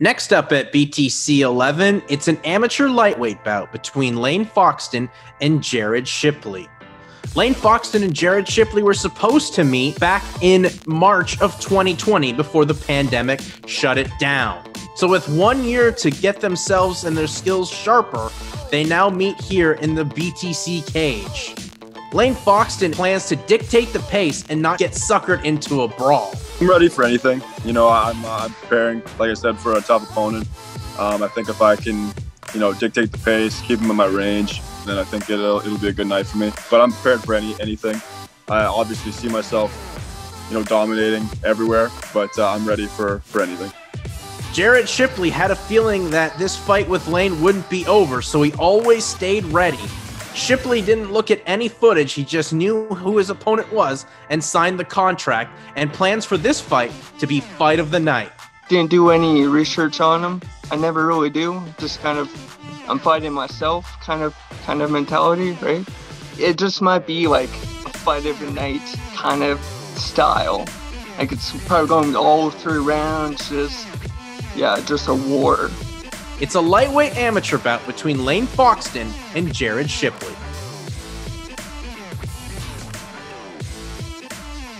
Next up at BTC XI, it's an amateur lightweight bout between Laine Foxton and Jared Shipley. Laine Foxton and Jared Shipley were supposed to meet back in March of 2020 before the pandemic shut it down. So with 1 year to get themselves and their skills sharper, they now meet here in the BTC cage. Laine Foxton plans to dictate the pace and not get suckered into a brawl. I'm ready for anything. You know, I'm preparing, like I said, for a tough opponent. I think if I can, you know, dictate the pace, keep him in my range, then I think it'll be a good night for me. But I'm prepared for anything. I obviously see myself, you know, dominating everywhere, but I'm ready for anything. Jared Shipley had a feeling that this fight with Laine wouldn't be over, so he always stayed ready. Shipley didn't look at any footage, he just knew who his opponent was and signed the contract, and plans for this fight to be fight of the night. Didn't do any research on him. I never really do. Just kind of, I'm fighting myself kind of mentality, right? It just might be like a fight of the night kind of style. Like it's probably going all through rounds, just a war. It's a lightweight amateur bout between Laine Foxton and Jared Shipley.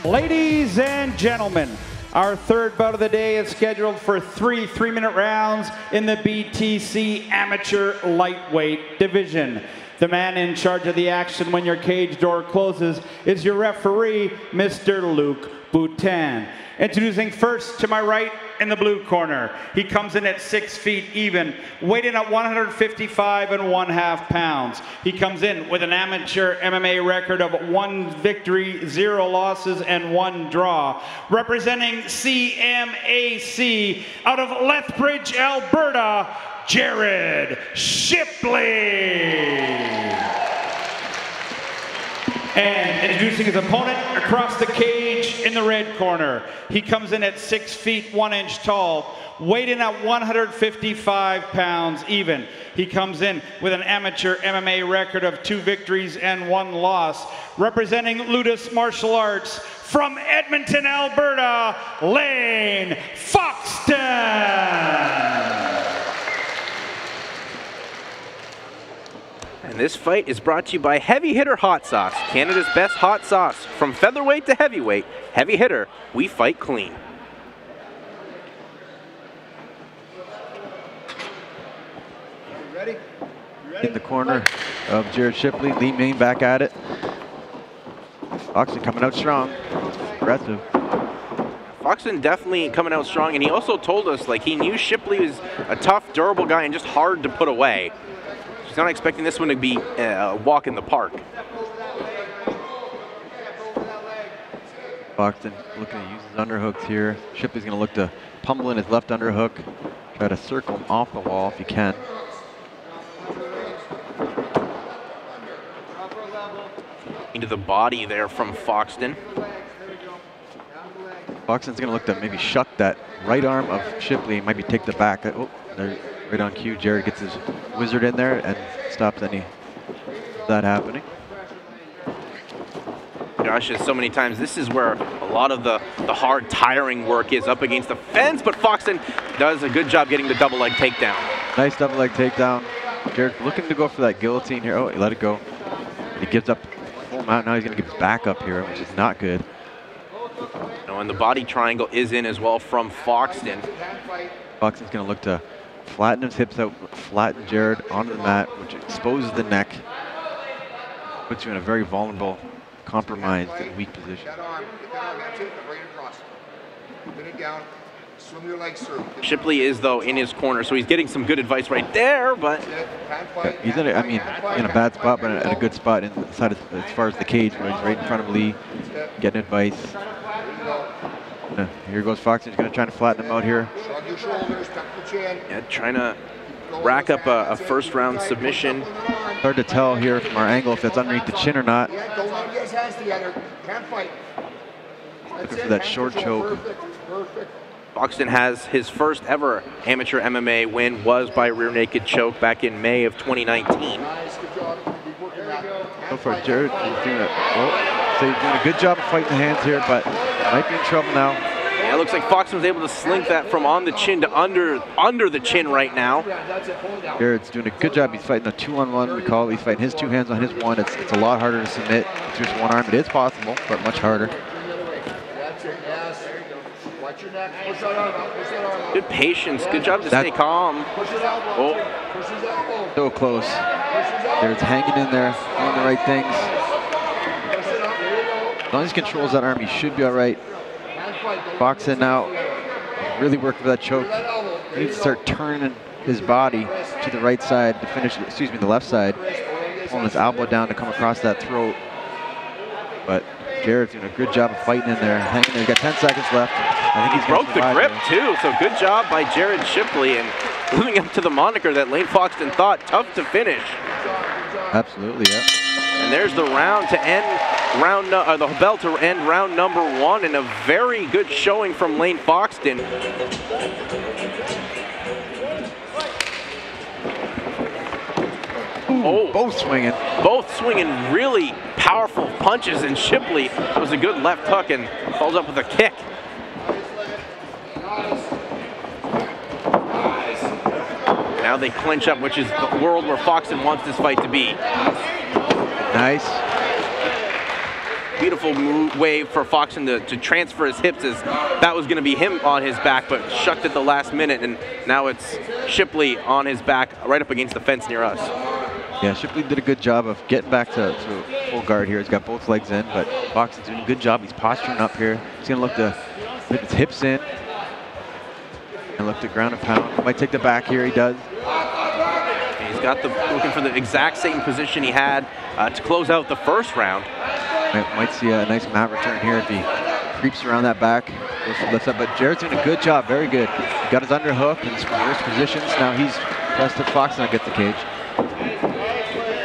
Ladies and gentlemen, our third bout of the day is scheduled for three 3-minute rounds in the BTC amateur lightweight division. The man in charge of the action when your cage door closes is your referee, Mr. Luke Boutin. Introducing first to my right in the blue corner. He comes in at 6 feet even, weighing at 155½ pounds. He comes in with an amateur MMA record of 1 victory, 0 losses, and 1 draw. Representing CMAC out of Lethbridge, Alberta, Jared Shipley. And introducing his opponent across the cage in the red corner. He comes in at 6 feet 1 inch tall, weighing at 155 pounds even. He comes in with an amateur MMA record of 2 victories and 1 loss. Representing Ludus Martial Arts from Edmonton, Alberta, Laine Foxton. And this fight is brought to you by Heavy Hitter Hot Sauce, Canada's best hot sauce. From featherweight to heavyweight, Heavy Hitter, we fight clean. You ready? In the corner of Jared Shipley, Lee Main back at it. Foxton coming out strong, aggressive. Foxton definitely coming out strong, and he also told us like he knew Shipley was a tough, durable guy and just hard to put away. He's not expecting this one to be a walk in the park. Foxton looking to use his underhooks here. Shipley's going to look to pummel in his left underhook. Try to circle him off the wall if he can. Into the body there from Foxton. Foxton's going to look to maybe shut that right arm of Shipley. Maybe take the back. Oh, there. Right on cue, Jared gets his wizard in there and stops any of that happening. Josh says so many times, this is where a lot of the hard, tiring work is, up against the fence, but Foxton does a good job getting the double leg takedown. Nice double leg takedown. Jared looking to go for that guillotine here. Oh, he let it go. He gives up full mount. Now he's going to give his back up here, which is not good. Oh, and the body triangle is in as well from Foxton. Foxton's going to look to flatten his hips out, flatten Jared onto the mat, which exposes the neck, puts you in a very vulnerable, compromised, and weak position. Shipley is, though, in his corner, so he's getting some good advice right there, but... Yeah, he's in a, I mean, in a bad spot, but at a good spot inside as far as the cage, where he's right in front of Lee, getting advice. Here goes Foxton. He's going to try to flatten him out here. Yeah, trying to rack up a first-round submission. Hard to tell here from our angle if that's underneath the chin or not. Looking for that short choke. Foxton has his first ever amateur MMA win was by rear naked choke back in May of 2019. So far, Jared is doing a good job of fighting the hands here, but might be in trouble now. And it looks like Foxton was able to slink that from on the chin to under the chin right now. Jared's doing a good job. He's fighting a 2-on-1 recall. He's fighting his two hands on his one. It's a lot harder to submit to his one arm. It is possible, but much harder. Watch your neck. Push that arm out. Push that arm out. Good patience. Good job to stay calm. Push his elbow. Oh. Push his elbow. So close. There's hanging in there, doing the right things. As long as he controls that arm, he should be all right. Box in now. Really work for that choke. He needs to start turning his body to the right side to finish, excuse me, the left side. Pulling his elbow down to come across that throat. But Jared's doing a good job of fighting in there, hanging there. He's got 10 seconds left. I think he's broke the grip too, so good job by Jared Shipley and living up to the moniker that Laine Foxton thought, tough to finish. Absolutely, yeah. And there's the round to end round, the bell to end round number one, and a very good showing from Laine Foxton. Ooh, oh, both swinging really powerful punches, and Shipley was a good left hook and follows up with a kick. Now they clinch up, which is the world where Foxton wants this fight to be. Nice. Beautiful move, wave for Foxton to transfer his hips, as that was going to be him on his back, but shucked at the last minute, and now it's Shipley on his back right up against the fence near us. Yeah, Shipley did a good job of getting back to full guard here. He's got both legs in, but Foxton's doing a good job. He's posturing up here. He's going to look to put his hips in and look to ground and pound. Might take the back here. He does. He's got the looking for the exact same position he had to close out the first round. Might see a nice mat return here if he creeps around that back. Lifts up, but Jared's doing a good job. Very good. He got his underhook in his reverse positions. Now he's pressed to Foxton and gets the cage.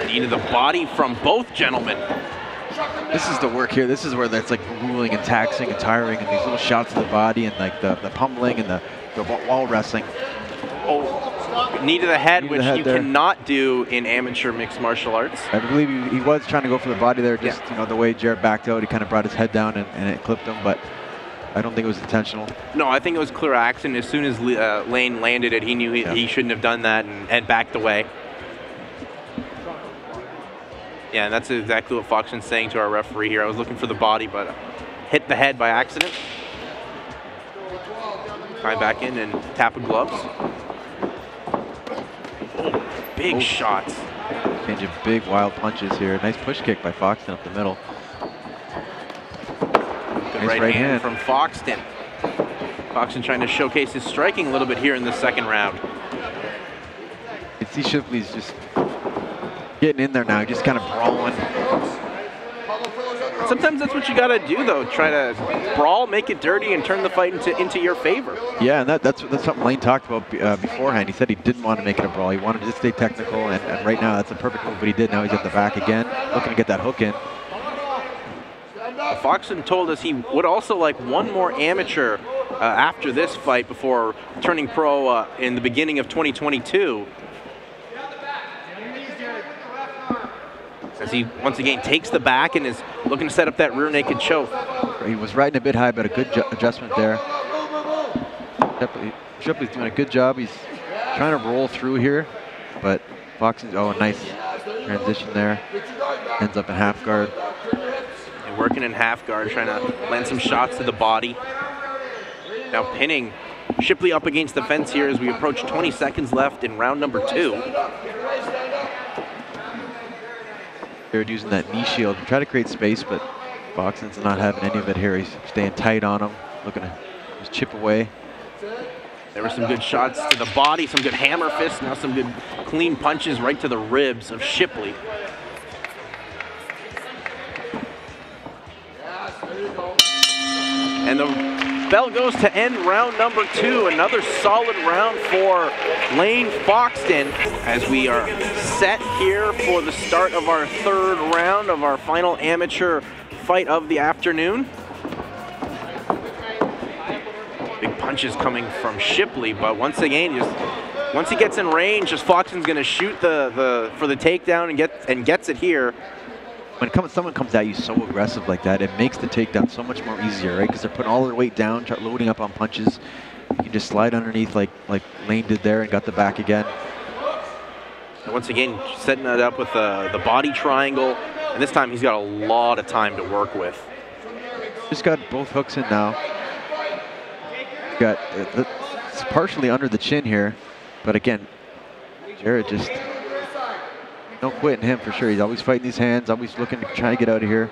Knee to the body from both gentlemen. This is the work here. This is where that's like grueling and taxing and tiring, and these little shots to the body and like the pummeling and the wall wrestling. Oh, knee to the head, which you cannot do in amateur mixed martial arts. I believe he was trying to go for the body there. Just you know the way Jared backed out, he kind of brought his head down and it clipped him, but I don't think it was intentional. No, I think it was clear accident. As soon as Laine landed it, he knew he shouldn't have done that and backed away. Yeah, and that's exactly what Foxton's saying to our referee here. I was looking for the body, but hit the head by accident. Climb back in and tap of gloves. Oh, big shots. Change of big, wild punches here. Nice push kick by Foxton up the middle. Good nice right hand from Foxton. Foxton trying to showcase his striking a little bit here in the second round. You see Shipley's just getting in there now, just kind of brawling. Sometimes that's what you got to do, though. Try to brawl, make it dirty, and turn the fight into your favor. Yeah, and that's something Laine talked about beforehand. He said he didn't want to make it a brawl. He wanted to just stay technical, and right now that's a perfect move, but he did. Now he's at the back again, looking to get that hook in. Foxton told us he would also like one more amateur after this fight before turning pro in the beginning of 2022. As he once again takes the back and is looking to set up that rear naked choke. He was riding a bit high, but a good adjustment there. Shipley's doing a good job. He's trying to roll through here, but Foxton's, oh, nice transition there. Ends up in half guard. And working in half guard, trying to land some shots to the body. Now pinning Shipley up against the fence here as we approach 20 seconds left in round number two. Jared using that knee shield to try to create space, but Foxton's not having any of it here. He's staying tight on him, looking to just chip away. There were some good shots to the body, some good hammer fists, now some good clean punches right to the ribs of Shipley. And the bell goes to end round number two. Another solid round for Laine Foxton as we are set here for the start of our third round of our final amateur fight of the afternoon. Big punches coming from Shipley, but once again, just once he gets in range, just Foxton's going to shoot for the takedown and gets it here. when someone comes at you so aggressive like that, it makes the takedown so much more easier, right? Because they're putting all their weight down, loading up on punches. You can just slide underneath like Laine did there and got the back again. And once again, setting that up with the body triangle. And this time he's got a lot of time to work with. Just got both hooks in now. Got it's partially under the chin here. But again, Jared just... No quitting him for sure. He's always fighting these hands, always looking to try to get out of here.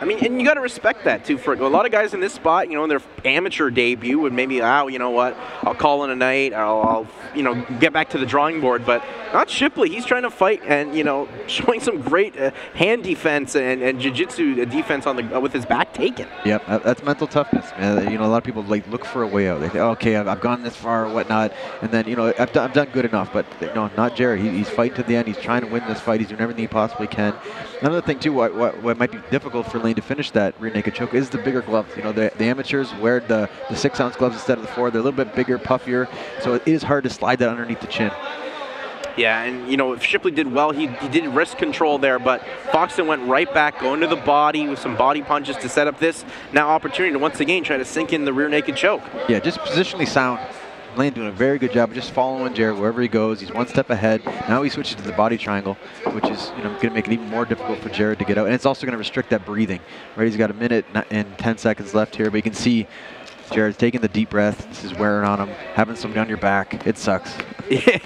I mean, and you got to respect that too. For a lot of guys in this spot, you know, in their amateur debut would maybe, oh, you know what, I'll call in a night, I'll you know, get back to the drawing board. But not Shipley. He's trying to fight and, you know, showing some great hand defense and jiu-jitsu defense on the with his back taken. Yep, that's mental toughness, man. You know, a lot of people like look for a way out. They think, okay, I've gone this far or whatnot, and then, you know, I've done good enough. But you know, not Jared. He's fighting to the end. He's trying to win this fight. He's doing everything he possibly can. Another thing too, what might be difficult for Laine to finish that rear naked choke is the bigger gloves. You know, the amateurs wear the 6-ounce gloves instead of the 4. They're a little bit bigger, puffier, so it is hard to slide that underneath the chin. Yeah, and you know, if Shipley did well, he did wrist control there, but Foxton went right back, going to the body with some body punches to set up this now opportunity to once again try to sink in the rear naked choke. Yeah, just positionally sound. Laine doing a very good job of just following Jared wherever he goes. He's one step ahead. Now he switches to the body triangle, which is, you know, going to make it even more difficult for Jared to get out. And it's also going to restrict that breathing. Right? He's got a minute and 10 seconds left here, but you can see Jared's taking the deep breath. This is wearing on him, having somebody on your back. It sucks.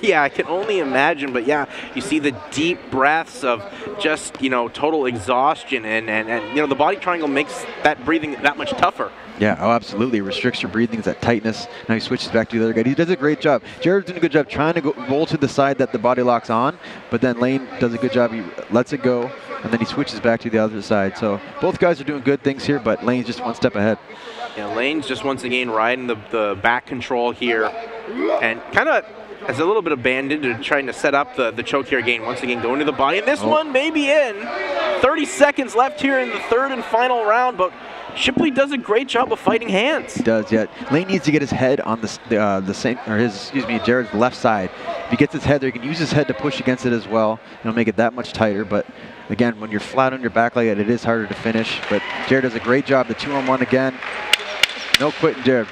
Yeah, I can only imagine. But yeah, you see the deep breaths of just, you know, total exhaustion. And you know, the body triangle makes that breathing that much tougher. Yeah, oh, absolutely. It restricts your breathing. It's that tightness. Now he switches back to the other guy. He does a great job. Jared's doing a good job trying to go, roll to the side that the body lock's on. But then Laine does a good job. He lets it go, and then he switches back to the other side. So both guys are doing good things here, but Laine's just one step ahead. Yeah, Laine's just once again riding the back control here, and kind of has a little bit of bandage trying to set up the choke here again. Once again, going to the body, and this one may be in. 30 seconds left here in the third and final round, but Shipley does a great job of fighting hands. He does, yeah. Laine needs to get his head on Jared's left side. If he gets his head there, he can use his head to push against it as well. It'll make it that much tighter, but again, when you're flat on your back like that, it is harder to finish, but Jared does a great job. The 2-on-1 again. No quitting Jared.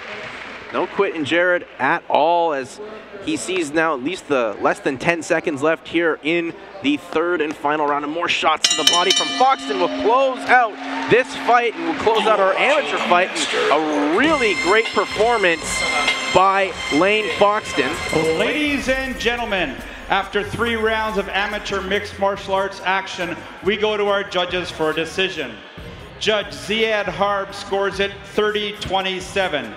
No quitting Jared at all, as he sees now at least the less than 10 seconds left here in the third and final round. And more shots to the body from Foxton will close out this fight, and will close out our amateur fight. A really great performance by Laine Foxton. Ladies and gentlemen, after 3 rounds of amateur mixed martial arts action, we go to our judges for a decision. Judge Zied Harb scores it 30-27.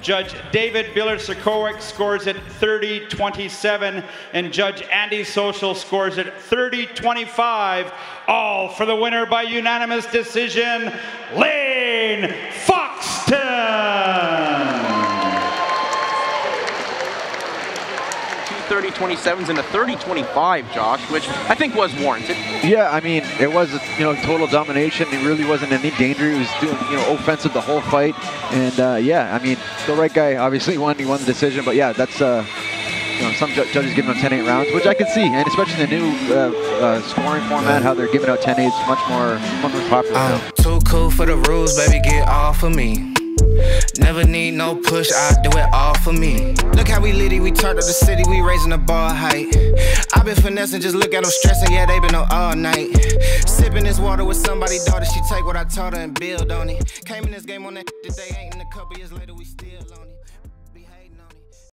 Judge David Biller-Sekowicz scores it 30-27. And Judge Andy Social scores it 30-25. All for the winner by unanimous decision, Laine Foxton. 30-27s and a 30-25, Josh, which I think was warranted. Yeah, I mean, it was, you know, total domination. He really wasn't in any danger. He was doing, you know, offensive the whole fight. And yeah, I mean, the right guy obviously won. He won the decision. But yeah, that's you know, some judges giving out 10-8 rounds, which I can see, and especially the new scoring format, how they're giving out 10-8s, much more popular. Now. Too cool for the rules, baby, get off of me. Never need no push, I do it all for me. Look how we litty, we turned up the city, we raising the bar height. I've been finessing, just look at them stressing, yeah, they been on all night. Sipping this water with somebody's daughter, she take what I taught her and build on it. Came in this game on that, they ain't in a couple years later, we still on it.